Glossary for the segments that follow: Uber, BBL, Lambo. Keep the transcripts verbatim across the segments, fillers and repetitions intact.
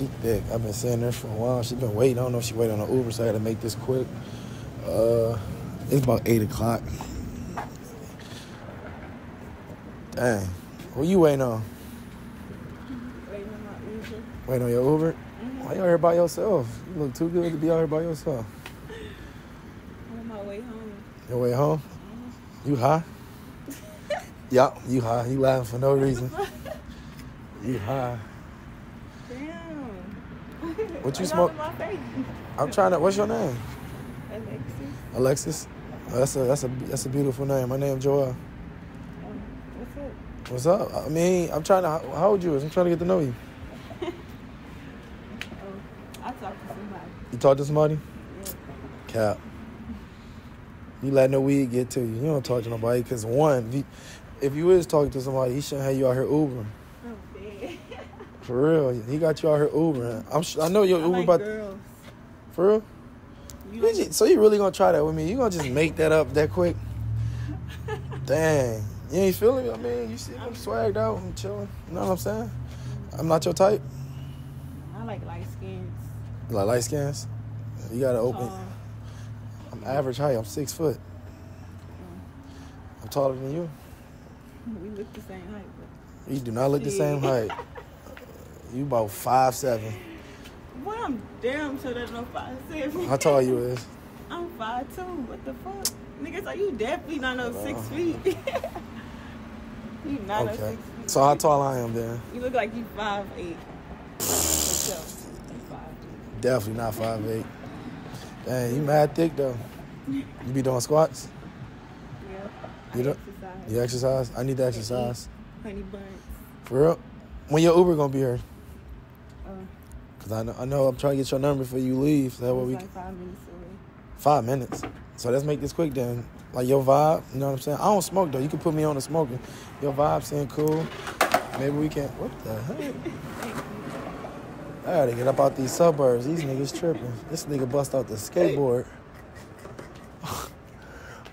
she thick. I've been sitting there for a while. She's been waiting. I don't know if she waited on an Uber, so I got to make this quick. Uh, it's about eight o'clock. Dang. Who you waiting on? Waiting on my Uber. Waiting on your Uber? Mm-hmm. Why you out here by yourself? You look too good to be out here by yourself. I'm on my way home. Your way home? Mm-hmm. You high? Yup, you high. You laughing for no reason. You high. Damn. What you smoke? I'm trying to. What's your name? Alexis. Alexis. Oh, that's a that's a that's a beautiful name. My name's Joel. Um, what's up? What's up? I mean, I'm trying to. How old you is? I'm trying to get to know you. Oh, I talked to somebody. You talked to somebody? Yeah. Cap. You let no weed get to you. You don't talk to nobody because one, if you, if you is talking to somebody, he shouldn't have you out here Ubering. For real, he got you out here Ubering. I'm sh- I know your Uber, like about girls. For real. You like- you, so you really gonna try that with me? You gonna just make that up that quick? Dang, you ain't feeling me? I mean, you see, I'm swagged out, I'm chilling. You know what I'm saying? I'm not your type. I like light skins. You like light skins? You gotta open. Uh, I'm average height. I'm six foot. I'm taller than you. We look the same height. But you do not look the same height. You about five seven. Well, I'm damn sure that's no five seven. How tall you is? I'm five two. What the fuck? Nigga, so you definitely not no uh, six feet. You not okay. No six feet. So how tall I am then? You look like you five eight. Definitely not five eight. Dang, you mad thick though. You be doing squats? Yeah. You, do- exercise. You exercise? I need to exercise. Honey buns. For real? When your Uber gonna be here? Uh, Cause I know, I know I'm trying to get your number before you leave. So that way we like five minutes away. Five minutes. So let's make this quick then. Like your vibe, you know what I'm saying? I don't smoke though. You can put me on to smoking. Your vibe seemed cool. Maybe we can. What the heck? I gotta get up out these suburbs. These niggas tripping. This nigga bust out the skateboard.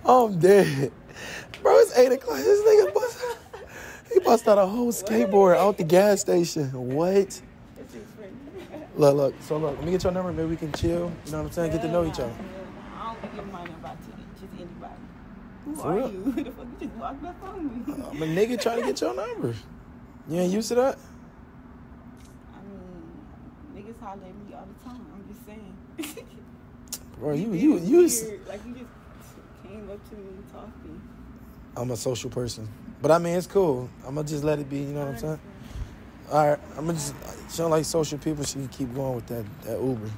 I'm dead, bro. It's eight o'clock. This nigga bust. out He bust out a whole skateboard out the gas station. What? Look, look. So, look. Let me get your number. Maybe we can chill. You know what I'm saying? Get to know each other. I don't give my number out to just anybody. Who For are real? You? Who the fuck you just walked up on me? I'm a nigga trying to get your number. You ain't used to that? I mean, niggas holler at me all the time. I'm just saying. Bro, you, you, you. you like, you just came up to me and talked to me. I'm a social person. But, I mean, it's cool. I'm going to just let it be, you know what I'm saying? All right. I'm going to just, she don't like social people. She can keep going with that, that Uber.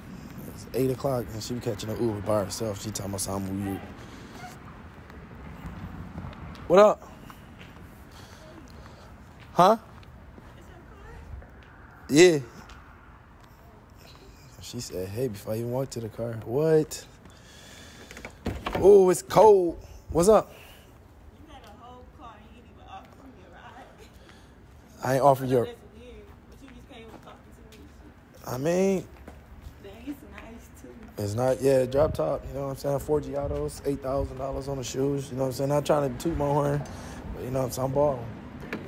It's eight o'clock, and she be catching an Uber by herself. She talking about something weird. What up? Huh? Yeah. She said, hey, before I even walked to the car. What? Oh, it's cold. What's up? I ain't offered your... I mean... Dang, it's nice, too. It's not... Yeah, drop top. You know what I'm saying? Four Giottos, eight thousand dollars on the shoes. You know what I'm saying? Not trying to toot my horn, but you know what I'm saying? I'm balling.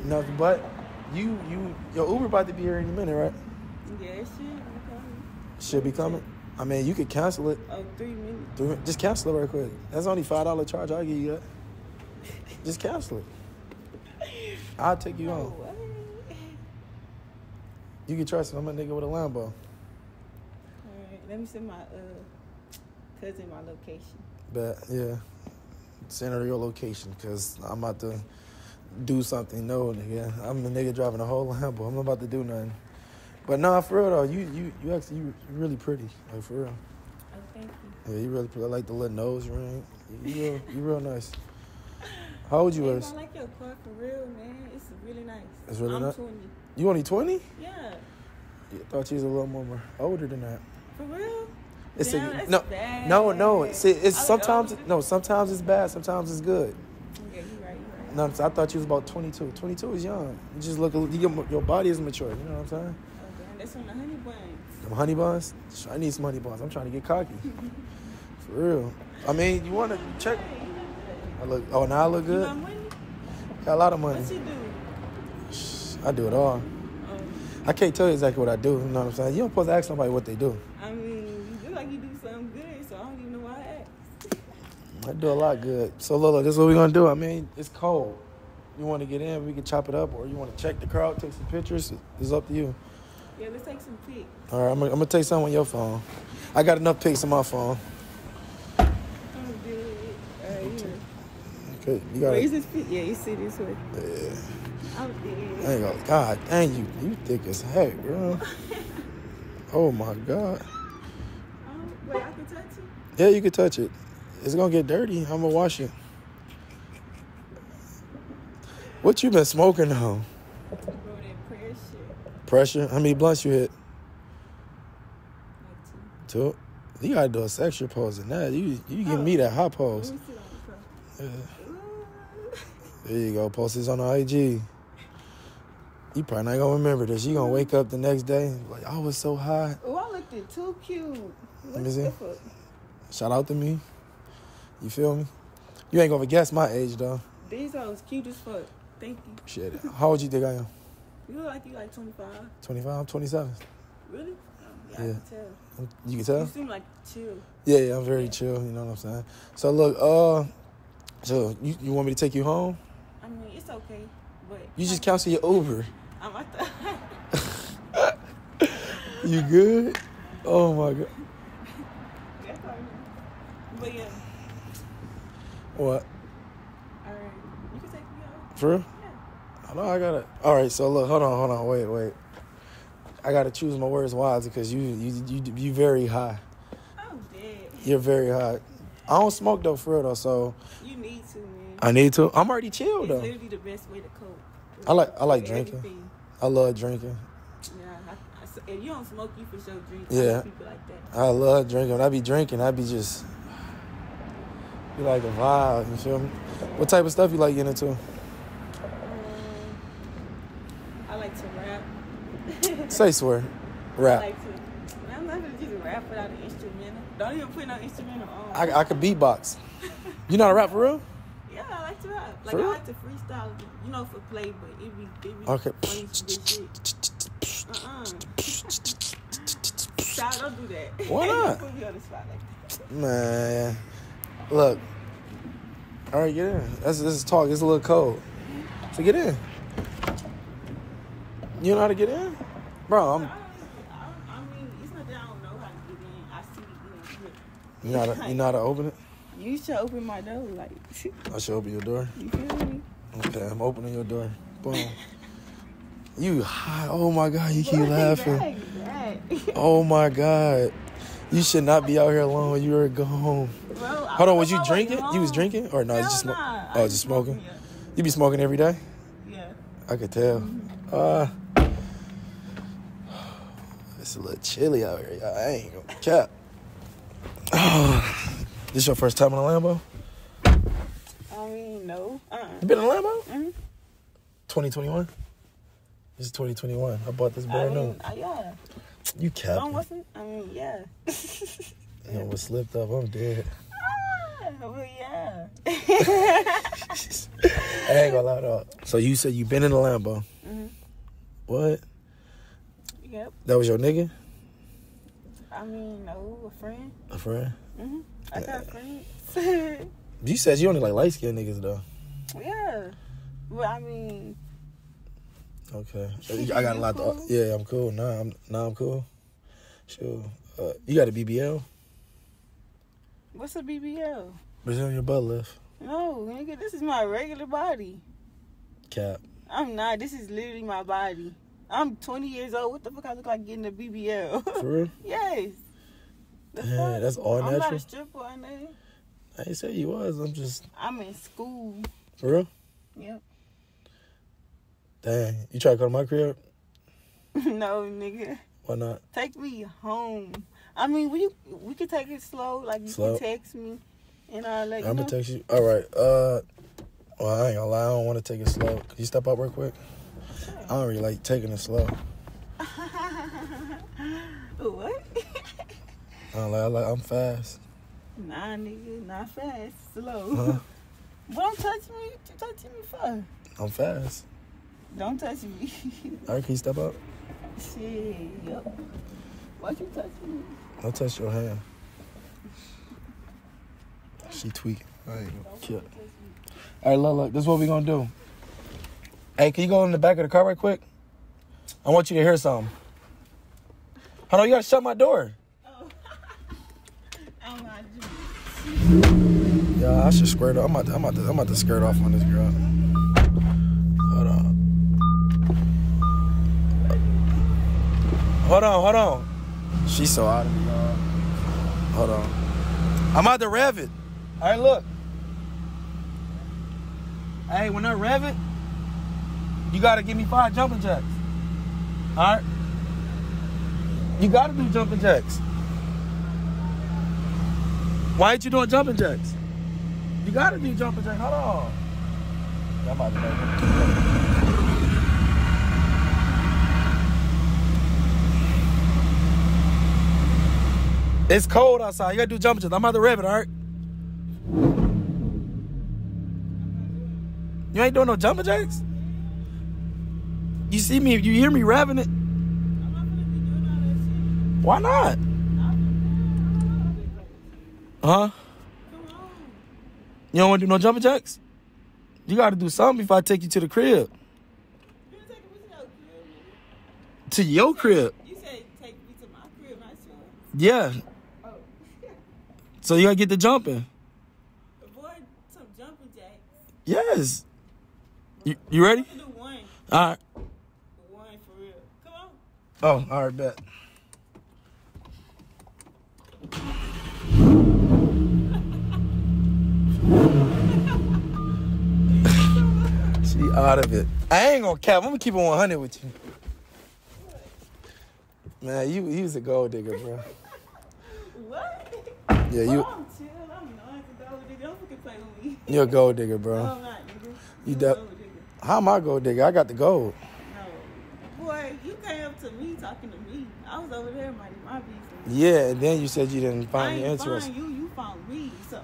You know, but you... you your Uber about to be here any minute, right? Yeah, it should be coming. Should be coming? I mean, you could cancel it. Oh, three minutes. Three minutes. Just cancel it right quick. That's only five dollars charge. I'll give you that. Just cancel it. I'll take you home. No, you can trust me. I'm a nigga with a Lambo. All right. Let me send my uh, cousin my location. But, yeah. Send her your location because I'm about to do something. No, nigga. I'm the nigga driving a whole Lambo. I'm not about to do nothing. But, nah, for real, though. You you, you actually you really pretty. Like, for real. Oh, thank you. Yeah, you really pretty. I like the little nose ring. You, you, real, you real nice. How old you is? I like your car for real, man. It's really nice. It's really nice. I'm twenty. You only twenty? Yeah. I thought she was a little more older than that. For real? It's Damn, a, that's no, bad. no, no. See, it's I sometimes it, no. Sometimes it's bad. Sometimes it's good. Yeah, you're right. You're right. No, I thought you was about twenty-two. twenty-two is young. You just look. You, your body is mature. You know what I'm saying? Oh, damn, that's from the honey buns. Them honey buns? I need some honey buns. I'm trying to get cocky. For real. I mean, you want to check? I look. Oh, now I look good. You got money? Got a lot of money. What you do? I do it all. Um, I can't tell you exactly what I do. You know what I'm saying? You don't supposed to ask somebody what they do. I mean, you look like you do something good, so I don't even know why I asked. I do a lot good. So, Lola, this is what we're going to do. I mean, it's cold. You want to get in, we can chop it up, or you want to check the crowd, take some pictures. It's up to you. Yeah, let's take some pics. All right, I'm going to take some on your phone. I got enough pics on my phone. I'm good. All right, here. Okay, you got it. Where's this pic? Yeah, you see this way. Yeah. I'm dead. I ain't gonna, God dang you. You thick as heck, girl. Oh, my God. Um, wait, I can touch it? Yeah, you can touch it. It's going to get dirty. I'm going to wash it. What you been smoking on? Bro, that pressure. Pressure? How many blunts you hit? Like two. Two? You got to do a sexual pose in that. You, you give oh. me that hot pose. Yeah. There you go. Post this on the I G. You probably not going to remember this. You going to wake up the next day like, I was so high. Oh, I looked at too cute. Let me see. Shout out to me. You feel me? You ain't going to guess my age, though. These are cute as fuck. Thank you. Shit. How old you think I am? You look like you like twenty-five. twenty-five? I'm twenty-seven. Really? Yeah, yeah. I can tell. You can tell? You seem like chill. Yeah, yeah, I'm very yeah. chill. You know what I'm saying? So, look, uh... So, you, you want me to take you home? I mean, it's okay, but... You just cancel your Uber. I'm at the... You good? Oh, my God. That's all right. But, yeah. What? All right. You can take me home. For real? Yeah. I know I gotta... All right, so, look, hold on, hold on, wait, wait. I gotta choose my words wisely because you, you, you, you very high. I'm dead. You're very high. I don't smoke, though, for real, though, so... You need to, man. I need to? I'm already chilled, though. It's literally the best way to cope. It's I like I like drinking. Everything. I love drinking. Yeah. I, I, if you don't smoke, you for sure drink. Yeah. I people like that. I love drinking. When I be drinking, I be just... Be like a vibe, you feel me? What type of stuff you like getting into? Um, I like to rap. Say swear. Rap. I like to... I'm not going to just rap without an instrumental. Don't even put no instrumental on. I, I could beatbox. You know how to rap for real? Yeah, I like to rap. Like, I like to freestyle, you know, for play, but it be, it be okay. Funny shit. Uh-uh. Stop, don't do that. Why not? Put me on the spot like that. Man. Look. All right, get in. That's, this is talk. It's a little cold. So get in. You know how to get in? Bro, I'm... You know, how to, you know how to open it? You should open my door. Like. I should open your door? You feel me? Okay, I'm opening your door. Boom. You high. Oh, my God. You keep what laughing. Oh, my God. You should not be out here alone. You were gone. Bro, Hold on. Was you drinking? You was drinking? Or no? Hell just sm nah. Oh, just smoking? Yeah. You be smoking every day? Yeah. I could tell. Mm-hmm. Uh, it's a little chilly out here. Y'all. I ain't gonna cap. Oh, this your first time in a Lambo? I mean, no. Uh-uh. You been in a Lambo? Mm-hmm. twenty twenty-one? This is twenty twenty-one. I bought this brand new. I mean, uh, yeah. You capped me. Wasn't, I mean, yeah. You know, what slipped up, I'm dead. Ah, well, yeah. I ain't gonna lie though. So you said you been in a Lambo? Mm-hmm. What? Yep. That was your nigga? I mean, no, a friend. A friend? Mm-hmm. I yeah. got friends. You said you only like light-skinned niggas, though. Yeah. But, I mean... Okay. I got a lot cool? to... Yeah, I'm cool. Nah, I'm, nah, I'm cool. Sure. Uh, you got a B B L? What's a B B L? Brazilian butt lift. No, nigga, this is my regular body. Cap. I'm not. This is literally my body. I'm twenty years old. What the fuck I look like getting a B B L? For real? Yes. The yeah, fuck? That's all natural. I'm not a stripper or nothing. I ain't say you was. I'm just... I'm in school. For real? Yep. Dang. You try to go to my crib? No, nigga. Why not? Take me home. I mean, we we can take it slow. Like, you slow. Can text me. And I'll let you I'm going to text you. All right. Uh, well, I ain't going to lie. I don't want to take it slow. Can you step up real quick? I don't really like taking it slow. What? I don't like, I like, I'm fast. Nah, nigga, not fast, slow. Huh? But don't touch me. What you touching me for? I'm fast. Don't touch me. All right, can you step up? Shit, yep. Why'd you touch me? I'll touch your hair. She tweaking. I ain't gonna kill it. All right, look, look. This is what we gonna do. Hey, can you go in the back of the car right quick? I want you to hear something. Hold on, you gotta shut my door. Oh. I'm not doing it. Yeah, I should squirt off. I'm about to, I'm about to, I'm about to skirt off on this girl. Hold on. Hold on, hold on. She's so out of me, y'all. Hold on. I'm about to rev it. All right, look. Hey, when I rev it, you gotta give me five jumping jacks. All right? You gotta do jumping jacks. Why ain't you doing jumping jacks? You gotta do jumping jacks. Hold on. I'm about to rev it. It's cold outside. You gotta do jumping jacks. I'm about to rev it, all right? You ain't doing no jumping jacks? You see me, you hear me revving it? I'm not gonna be doing all that shit. Why not? Huh? Come on. You don't wanna do no jumping jacks? You gotta do something before I take you to the crib. You take me to your crib? To your crib? You said take me to my crib, not yours. Yeah. Oh. So you gotta get the jumping. Avoid some jumping jacks. Yes. You, you ready? I'm gonna do one. All right. One for real. Come on. Oh, all right, bet. She out of it. I ain't gonna cap. I'm gonna keep it one hundred with you. What? Man, you you was a gold digger, bro. What? Yeah, you. Oh, I'm chill. I'm not a gold digger. Don't fucking play with me. You're a gold digger, bro. No, I'm not, nigga. You don't. How am I gold digger? I got the gold. No. Boy, you came up to me talking to me. I was over there minding my business. Yeah, and then you said you didn't find me interesting. I didn't find you. You found me. So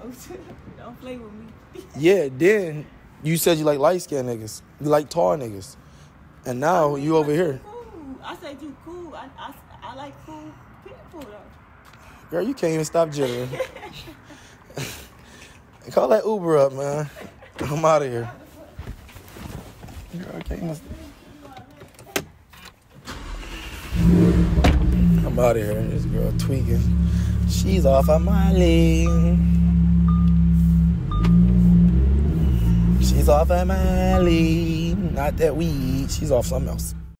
don't play with me. Yeah, then you said you like light-skinned niggas. You like tall niggas. And now I mean, you over here. Cool. I said you cool. I, I, I like cool people, though. Girl, you can't even stop jittering. Call that Uber up, man. I'm out of here. I'm out of here. This girl tweaking. She's off her Molly. She's off her Molly. Not that weed. She's off something else.